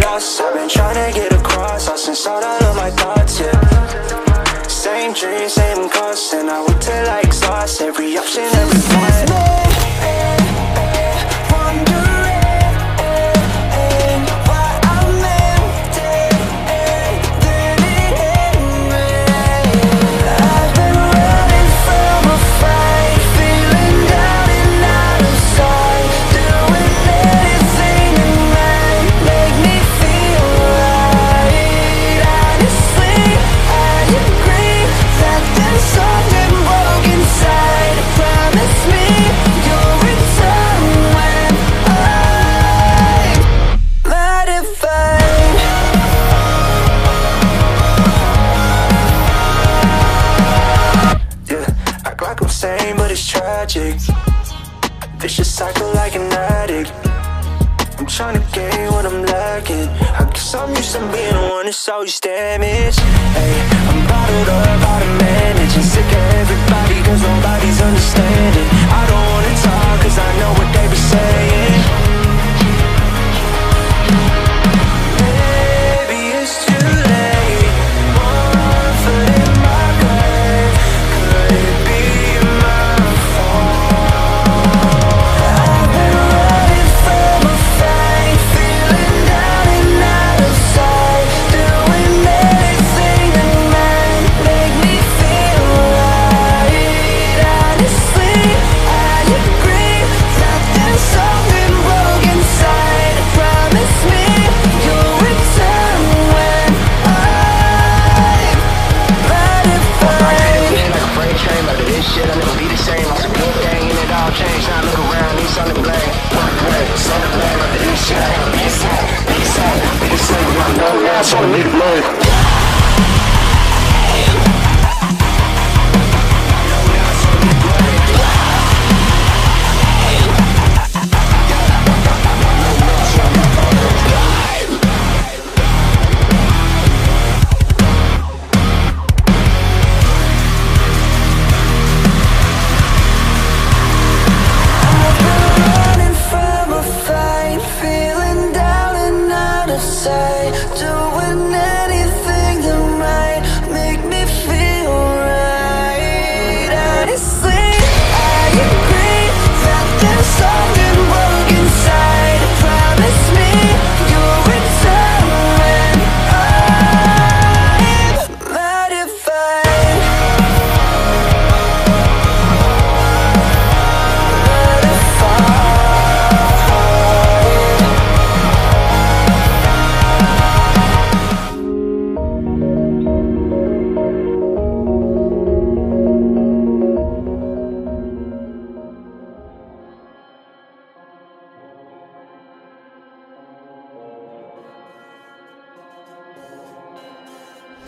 lost. I've been trying to get across, lost inside all of my thoughts, yeah. Same dreams, same cost, and I work till I exhaust every option, every plan. But it's tragic, vicious cycle like an addict. I'm trying to gain what I'm lacking. I guess I'm used to being the one that's always damaged. Hey, I'm bottled up, out of managing, sick of everybody cause nobody's understanding. I don't wanna talk cause I know what they were saying. Maybe it's too late, one foot in my grave. Could it be?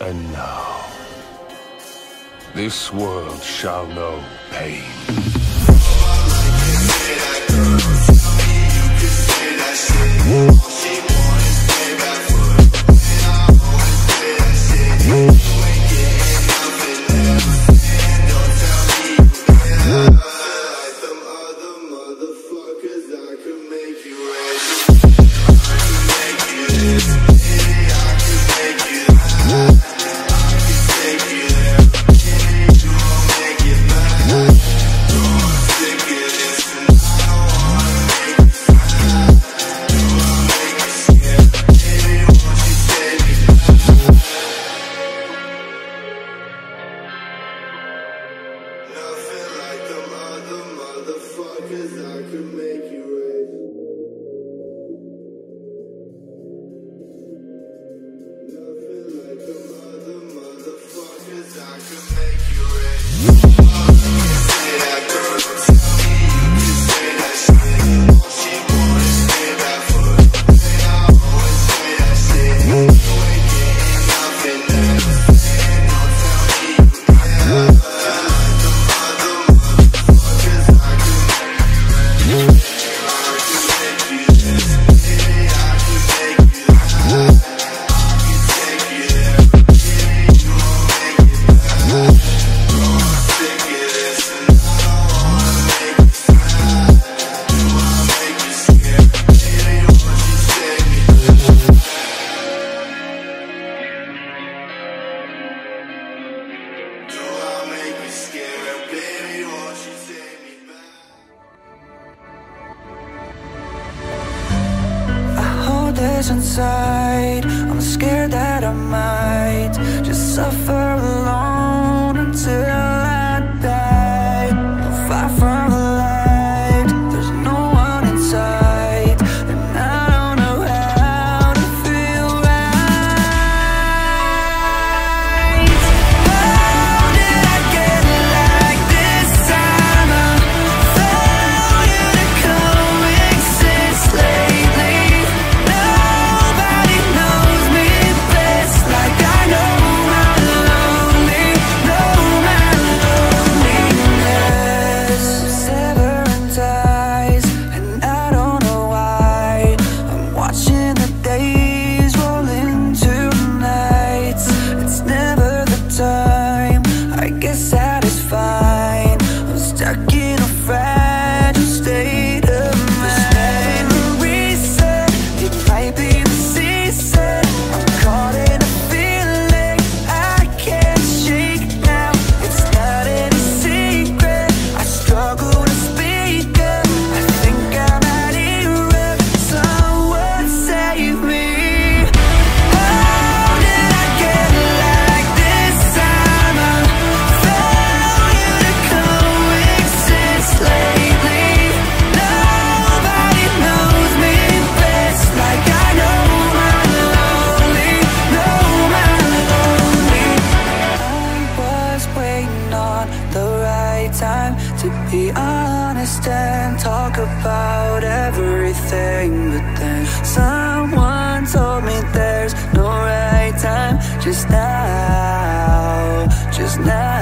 And now, this world shall know pain. inside. I'm scared that I might just suffer alone until I die. I'm far from alive, there's no one inside, and I don't know how to feel right. How did I get like this? I'm a failure to coexist lately. Nobody knows me best like I know my lonely, know my loneliness. Severing ties, and I don't know why. I'm watching the days roll into nights. It's never the time, I guess that is fine. I'm stuck in a fragile state of mind. There's never a reason, it might be the season. I'm caught in a feeling I can't shake now. It's not any secret, I struggle to speak up. I think I might erupt, someone save me. How did I get like this? I'm a failure to coexist lately. Nobody knows me best like I know my lonely, know my lonely. I was waiting on the right time to be honest and talk about everything, but then someone told me there's no right time. Just now, just now.